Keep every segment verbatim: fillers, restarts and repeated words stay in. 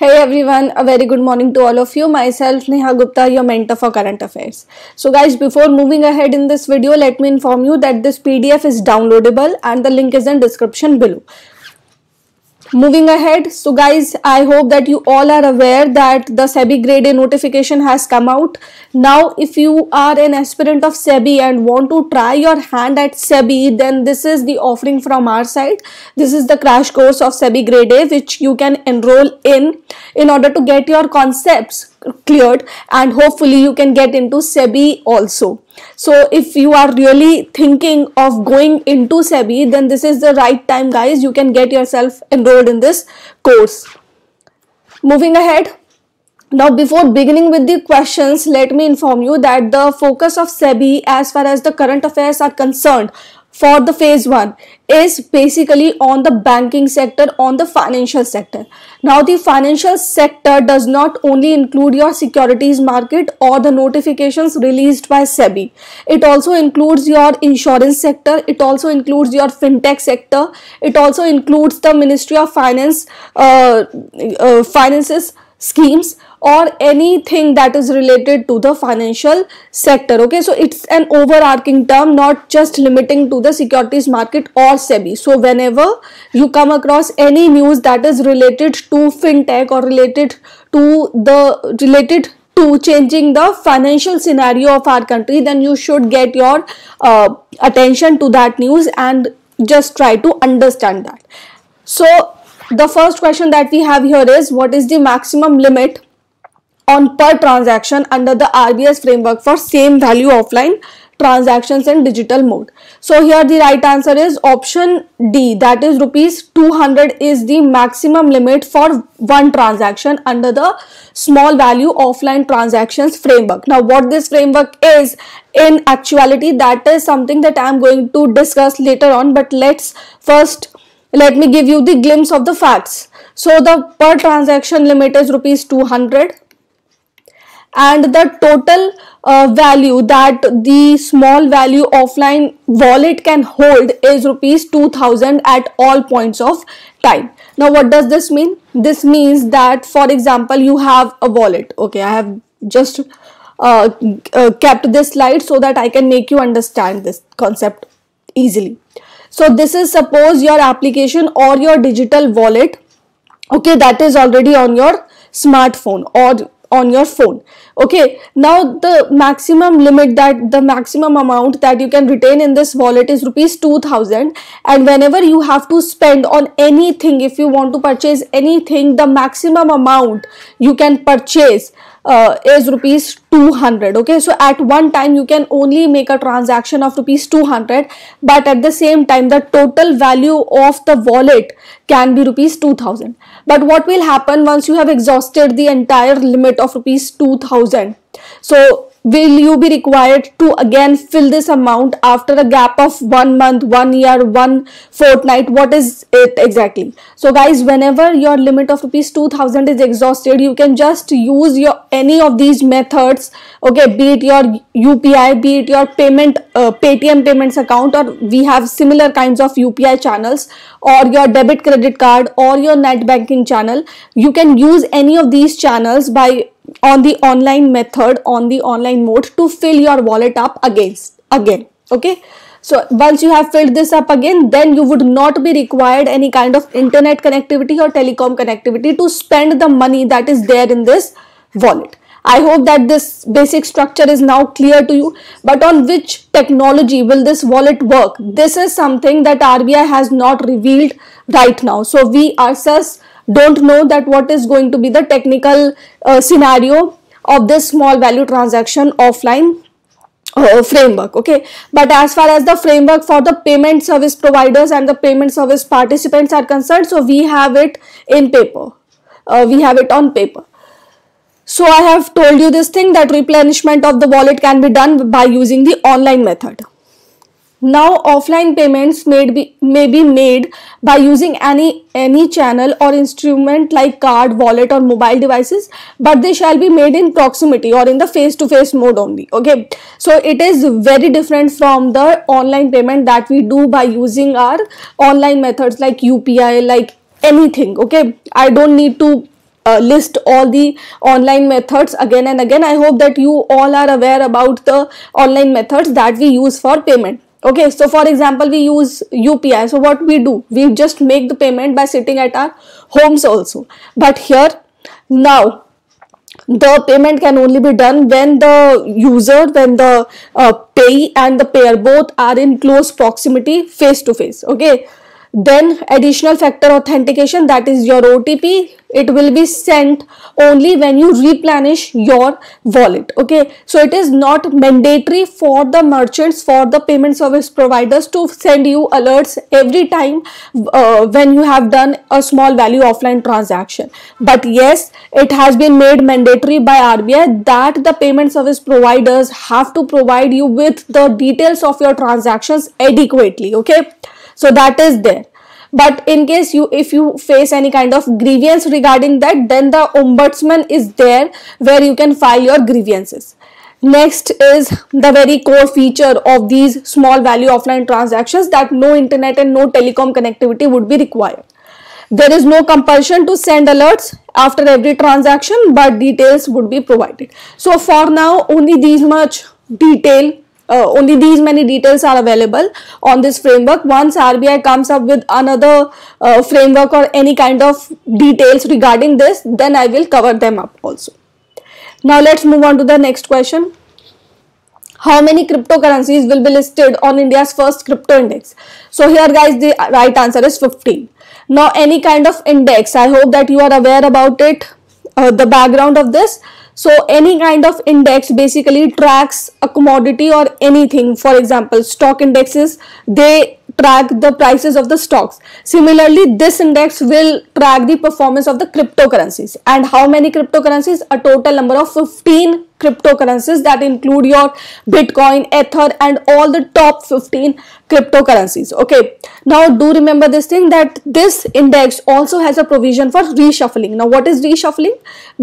Hey everyone, a very good morning to all of you. Myself Neha Gupta, your mentor for current affairs. So guys, before moving ahead in this video, let me inform you that this P D F is downloadable and the link is in description below. Moving ahead, so guys, I hope that you all are aware that the SEBI grade A notification has come out. Now, if you are an aspirant of SEBI and want to try your hand at SEBI, then this is the offering from our side. This is the crash course of SEBI grade A, which you can enroll in in order to get your concepts cleared and hopefully you can get into SEBI also. So if you are really thinking of going into SEBI, then this is the right time, guys. You can get yourself enrolled in this course. Moving ahead. Now, before beginning with the questions, let me inform you that the focus of SEBI as far as the current affairs are concerned for the phase one is basically on the banking sector, on the financial sector. Now, the financial sector does not only include your securities market or the notifications released by SEBI. It also includes your insurance sector. It also includes your fintech sector. It also includes the Ministry of Finance, uh, uh, Finances schemes or anything that is related to the financial sector. Okay, so it's an overarching term, not just limiting to the securities market or SEBI. So whenever you come across any news that is related to fintech or related to the related to changing the financial scenario of our country, then you should get your uh, attention to that news and just try to understand that. So the first question that we have here is, what is the maximum limit on per transaction under the R B I's framework for same value offline transactions in digital mode? So here the right answer is option D, that is rupees two hundred is the maximum limit for one transaction under the small value offline transactions framework. Now what this framework is in actuality, that is something that I am going to discuss later on, but let's first let me give you the glimpse of the facts. So the per transaction limit is rupees two hundred and the total uh, value that the small value offline wallet can hold is rupees two thousand at all points of time. Now what does this mean? This means that, for example, you have a wallet. Okay, I have just uh, uh, kept this slide so that I can make you understand this concept easily. So this is suppose your application or your digital wallet, okay, that is already on your smartphone or on your phone. Okay, now the maximum limit that the maximum amount that you can retain in this wallet is rupees two thousand, and whenever you have to spend on anything, if you want to purchase anything, the maximum amount you can purchase Uh, is rupees two hundred. Okay, so at one time you can only make a transaction of rupees two hundred, but at the same time the total value of the wallet can be rupees two thousand. But what will happen once you have exhausted the entire limit of rupees two thousand? So will you be required to again fill this amount after a gap of one month, one year, one fortnight? What is it exactly? So guys, whenever your limit of rupees two thousand is exhausted, you can just use your any of these methods, okay, be it your U P I, be it your payment uh, Paytm payments account, or we have similar kinds of U P I channels, or your debit credit card or your net banking channel. You can use any of these channels by on the online method, on the online mode, to fill your wallet up against again. Okay, so once you have filled this up again, then you would not be required any kind of internet connectivity or telecom connectivity to spend the money that is there in this wallet. I hope that this basic structure is now clear to you, but on which technology will this wallet work? This is something that R B I has not revealed right now. So we ourselves don't know that what is going to be the technical uh, scenario of this small value transaction offline uh, framework. Okay, but as far as the framework for the payment service providers and the payment service participants are concerned, so we have it in paper. Uh, we have it on paper. So I have told you this thing, that replenishment of the wallet can be done by using the online method. Now offline payments may be, may be made by using any any channel or instrument like card, wallet or mobile devices, but they shall be made in proximity or in the face-to-face mode only. Okay, so it is very different from the online payment that we do by using our online methods like U P I, like anything. Okay, I don't need to uh, list all the online methods again and again. I hope that you all are aware about the online methods that we use for payment. Okay, so for example, we use U P I. So what we do, we just make the payment by sitting at our homes also. But here now the payment can only be done when the user, when the uh, payee and the payer both are in close proximity, face to face. Okay, then additional factor authentication, that is your O T P. It will be sent only when you replenish your wallet. Okay, so it is not mandatory for the merchants, for the payment service providers to send you alerts every time uh, when you have done a small value offline transaction. But yes, it has been made mandatory by R B I that the payment service providers have to provide you with the details of your transactions adequately. Okay, so that is there. But in case you, if you face any kind of grievance regarding that, then the ombudsman is there where you can file your grievances. Next is the very core feature of these small value offline transactions, that no internet and no telecom connectivity would be required. There is no compulsion to send alerts after every transaction, but details would be provided. So for now, only these much detail. Uh, only these many details are available on this framework. Once R B I comes up with another uh, framework or any kind of details regarding this, then I will cover them up also. Now let's move on to the next question. How many cryptocurrencies will be listed on India's first crypto index? So here guys, the right answer is fifteen. Now any kind of index, I hope that you are aware about it, uh, the background of this. So any kind of index basically tracks a commodity or anything. For example, stock indexes, they track the prices of the stocks. Similarly, this index will track the performance of the cryptocurrencies. And how many cryptocurrencies? A total number of fifteen cryptocurrencies that include your Bitcoin, Ether and all the top fifteen cryptocurrencies. Okay, now do remember this thing that this index also has a provision for reshuffling. Now what is reshuffling?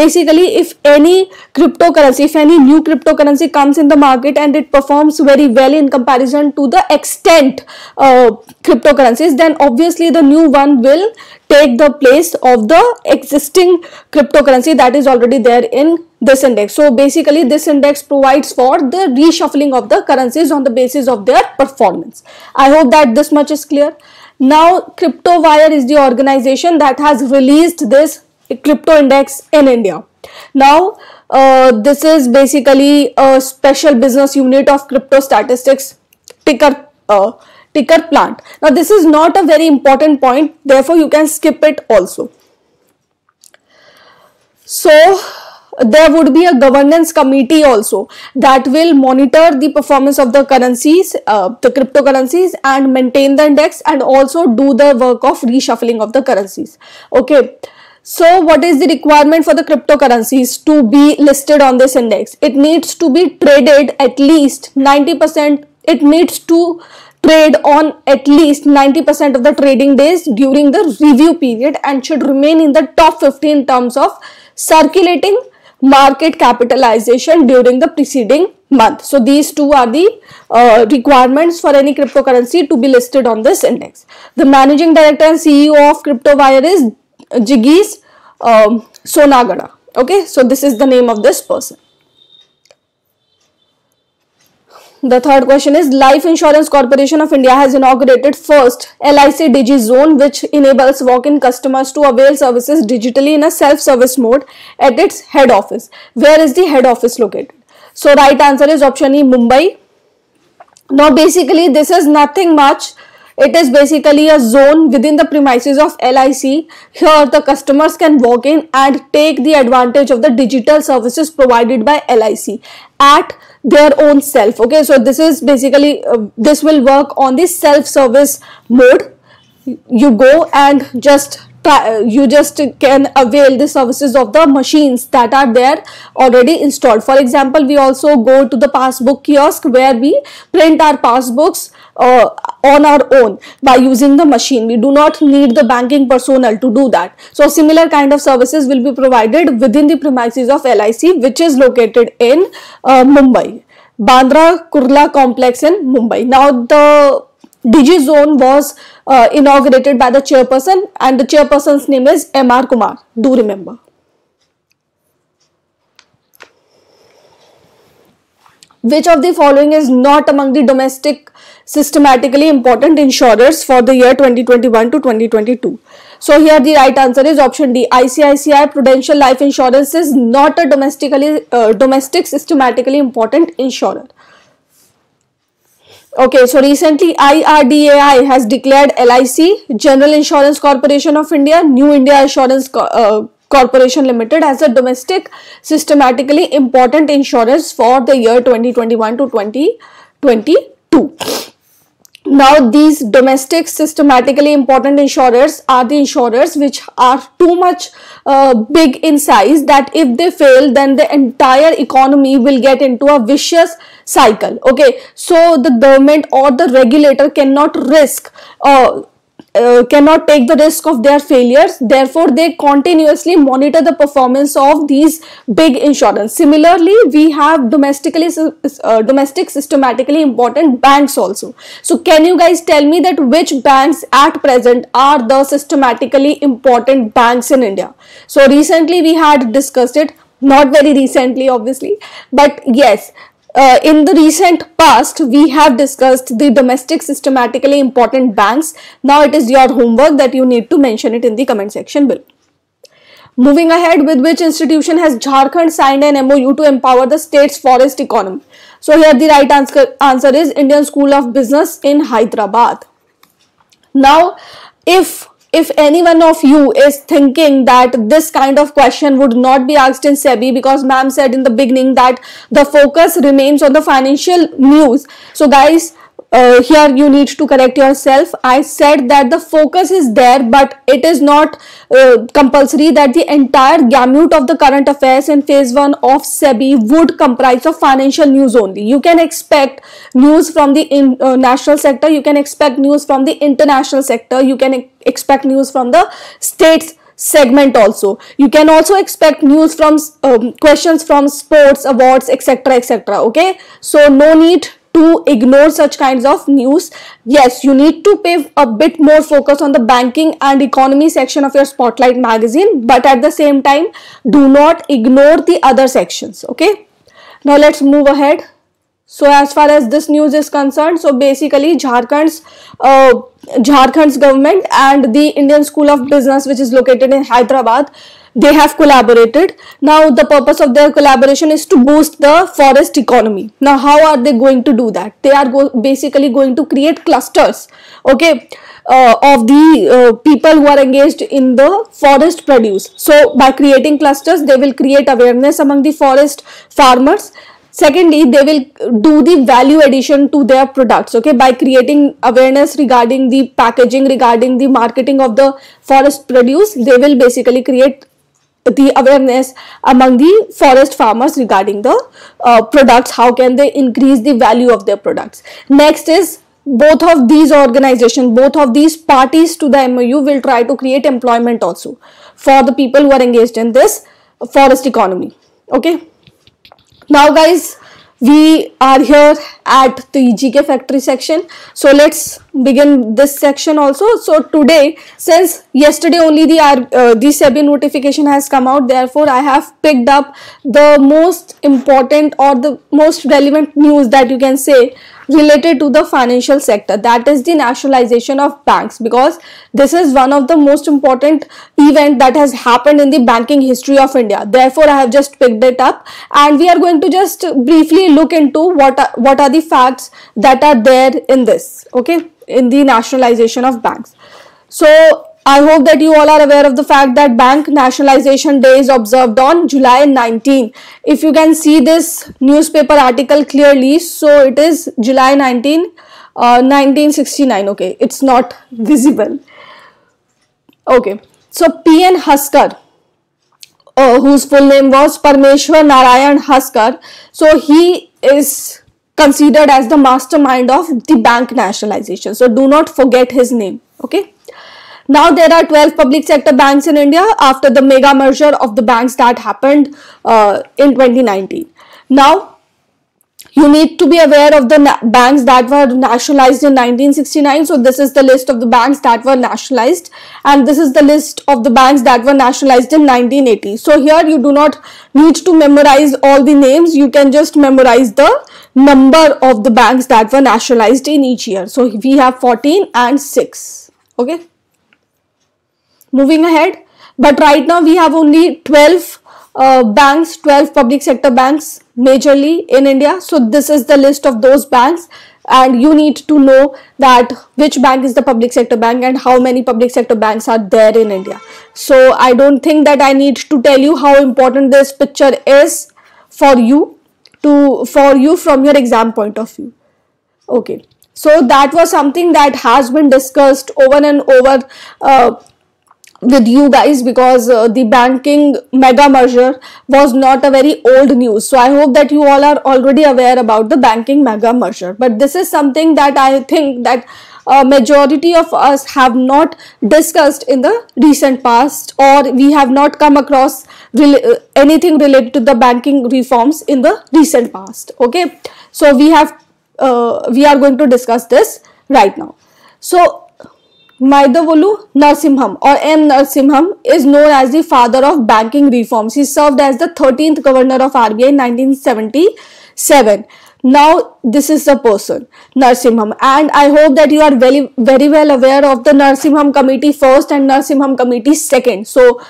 Basically, if any cryptocurrency, if any new cryptocurrency comes in the market and it performs very well in comparison to the extant uh, cryptocurrencies, then obviously the new one will take the place of the existing cryptocurrency that is already there in this index. So basically this index provides for the reshuffling of the currencies on the basis of their performance. I hope that this much is clear. Now CryptoWire is the organization that has released this crypto index in India. Now uh, this is basically a special business unit of crypto statistics, ticker uh, ticker plant. Now this is not a very important point, therefore you can skip it also. So there would be a governance committee also that will monitor the performance of the currencies, uh, the cryptocurrencies, and maintain the index and also do the work of reshuffling of the currencies. Okay, so what is the requirement for the cryptocurrencies to be listed on this index? It needs to be traded at least ninety percent. It needs to trade on at least ninety percent of the trading days during the review period and should remain in the top fifteen in terms of circulating market capitalization during the preceding month. So these two are the uh, requirements for any cryptocurrency to be listed on this index. The managing director and C E O of CryptoWire is Jigish um, Sonagara. Okay, so this is the name of this person. The third question is, Life Insurance Corporation of India has inaugurated first L I C Digi Zone, which enables walk-in customers to avail services digitally in a self-service mode at its head office. Where is the head office located? So right answer is option E, Mumbai. Now basically this is nothing much. It is basically a zone within the premises of L I C. Here the customers can walk in and take the advantage of the digital services provided by L I C at their own self. Okay, so this is basically, uh, this will work on the self-service mode. You go and just try, you just can avail the services of the machines that are there already installed. For example, we also go to the passbook kiosk where we print our passbooks Uh, on our own by using the machine. We do not need the banking personnel to do that. So similar kind of services will be provided within the premises of L I C, which is located in uh, Mumbai, Bandra Kurla complex in Mumbai. Now the Digi Zone was uh, inaugurated by the chairperson, and the chairperson's name is M R Kumar. Do remember. Which of the following is not among the domestic systematically important insurers for the year twenty twenty-one to twenty twenty-two? So here the right answer is option D. I C I C I Prudential Life Insurance is not a domestically uh, domestic systematically important insurer. Okay, so recently I R D A I has declared L I C, General Insurance Corporation of India, New India Assurance Uh, Corporation Limited as a domestic systematically important insurance for the year twenty twenty-one to twenty twenty-two. Now, these domestic systematically important insurers are the insurers which are too much uh, big in size that if they fail, then the entire economy will get into a vicious cycle. Okay, so the government or the regulator cannot risk uh, Uh, cannot take the risk of their failures. Therefore, they continuously monitor the performance of these big insurance. Similarly, we have domestically uh, domestic systematically important banks also. So, can you guys tell me that which banks at present are the systematically important banks in India? So, recently we had discussed it, not very recently obviously, but yes, Uh, in the recent past, we have discussed the domestic systematically important banks. Now it is your homework that you need to mention it in the comment section below. Moving ahead, with which institution has Jharkhand signed an M O U to empower the state's forest economy? So here the right answer, answer is Indian School of Business in Hyderabad. Now, if If any one of you is thinking that this kind of question would not be asked in SEBI, because ma'am said in the beginning that the focus remains on the financial news. So guys, uh, here you need to correct yourself. I said that the focus is there, but it is not uh, compulsory that the entire gamut of the current affairs in phase one of SEBI would comprise of financial news only. You can expect news from the in, uh, national sector. You can expect news from the international sector. You can expect news from the states segment also. You can also expect news from um, questions from sports, awards, etc, etc. Okay, so no need to ignore such kinds of news. Yes, you need to pay a bit more focus on the banking and economy section of your Spotlight magazine, but at the same time do not ignore the other sections. Okay, now let's move ahead. So as far as this news is concerned, so basically Jharkhand's uh, Jharkhand's government and the Indian School of Business, which is located in Hyderabad, they have collaborated. Now the purpose of their collaboration is to boost the forest economy. Now how are they going to do that? They are go basically going to create clusters, okay, uh, of the uh, people who are engaged in the forest produce. So by creating clusters, they will create awareness among the forest farmers. Secondly, they will do the value addition to their products, okay, by creating awareness regarding the packaging, regarding the marketing of the forest produce. They will basically create the awareness among the forest farmers regarding the uh, products, how can they increase the value of their products. Next is, both of these organizations, both of these parties to the M O U will try to create employment also for the people who are engaged in this forest economy, okay. Now guys, we are here at the G K factory section. So let's begin this section also. So today, since yesterday only the, uh, the SEBI notification has come out, therefore I have picked up the most important or the most relevant news that you can say related to the financial sector, that is the nationalization of banks, because this is one of the most important event that has happened in the banking history of India. Therefore, I have just picked it up and we are going to just briefly look into what are, what are the facts that are there in this, okay, in the nationalization of banks. So I hope that you all are aware of the fact that Bank Nationalization Day is observed on July nineteenth. If you can see this newspaper article clearly, so it is July nineteenth, nineteen sixty-nine. Okay, it's not visible. Okay, so P N Haskar, uh, whose full name was Parmeshwar Narayan Haskar, so he is considered as the mastermind of the bank nationalization. So do not forget his name. Okay. Now there are twelve public sector banks in India after the mega merger of the banks that happened uh, in twenty nineteen. Now you need to be aware of the banks that were nationalized in nineteen sixty-nine. So this is the list of the banks that were nationalized, and this is the list of the banks that were nationalized in nineteen eighty. So here you do not need to memorize all the names. You can just memorize the number of the banks that were nationalized in each year. So we have fourteen and six. Okay, moving ahead, but right now we have only twelve uh, banks, twelve public sector banks majorly in India. So this is the list of those banks, and you need to know that which bank is the public sector bank and how many public sector banks are there in India. So I don't think that I need to tell you how important this picture is for you to for you from your exam point of view. Okay, so that was something that has been discussed over and over uh, with you guys, because uh, the banking mega merger was not a very old news. So I hope that you all are already aware about the banking mega merger, but this is something that I think that uh, majority of us have not discussed in the recent past, or we have not come across rela- anything related to the banking reforms in the recent past. Okay, so we have uh, we are going to discuss this right now. So Maidavolu Narasimham or M. Narasimham is known as the father of banking reforms. He served as the thirteenth governor of R B I in nineteen seventy-seven. Now this is the person, Narasimham, and I hope that you are very, very well aware of the Narasimham committee first and Narasimham committee second. So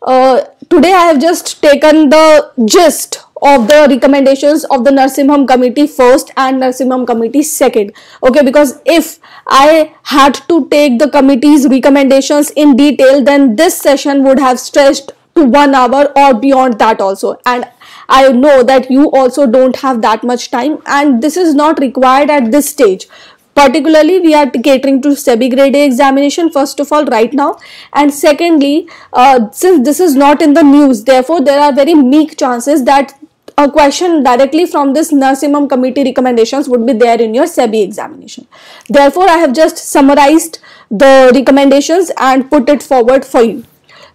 uh, today I have just taken the gist of the recommendations of the Narasimham committee first and Narasimham committee second. Okay, because if I had to take the committee's recommendations in detail, then this session would have stretched to one hour or beyond that also. And I know that you also don't have that much time, and this is not required at this stage. Particularly, we are catering to SEBI grade A examination, first of all, right now. And secondly, uh, since this is not in the news, therefore, there are very meek chances that a question directly from this Narasimham committee recommendations would be there in your SEBI examination. Therefore, I have just summarized the recommendations and put it forward for you.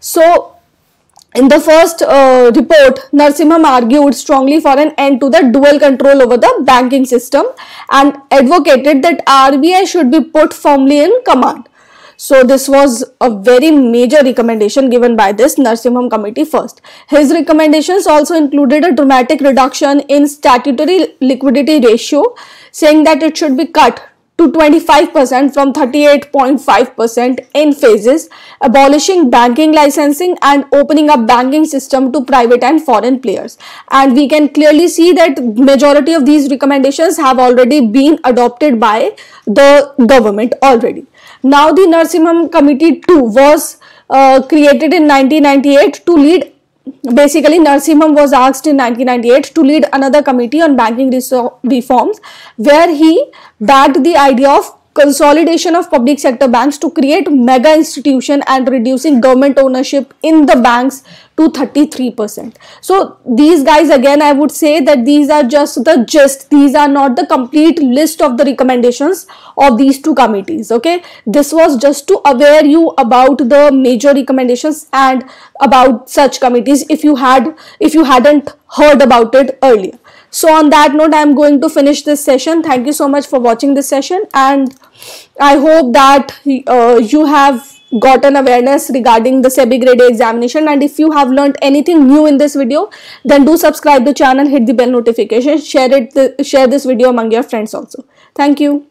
So, in the first uh, report, Narasimham argued strongly for an end to the dual control over the banking system and advocated that R B I should be put firmly in command. So this was a very major recommendation given by this Narasimham committee first. His recommendations also included a dramatic reduction in statutory liquidity ratio, saying that it should be cut to twenty-five percent from thirty-eight point five percent in phases, abolishing banking licensing and opening up banking system to private and foreign players. And we can clearly see that majority of these recommendations have already been adopted by the government already. Now the Narasimham committee two was uh, created in nineteen ninety-eight to lead. Basically, Narasimham was asked in nineteen ninety-eight to lead another committee on banking reforms, where he backed the idea of consolidation of public sector banks to create mega institution and reducing government ownership in the banks to thirty-three percent. So these guys, again, I would say that these are just the gist. These are not the complete list of the recommendations of these two committees. Okay, this was just to aware you about the major recommendations and about such committees if you had if you hadn't heard about it earlier. So on that note, I am going to finish this session. Thank you so much for watching this session, and I hope that uh, you have gotten awareness regarding the SEBI grade A examination. And if you have learned anything new in this video, then do subscribe the channel, hit the bell notification, share it, share this video among your friends also. Thank you.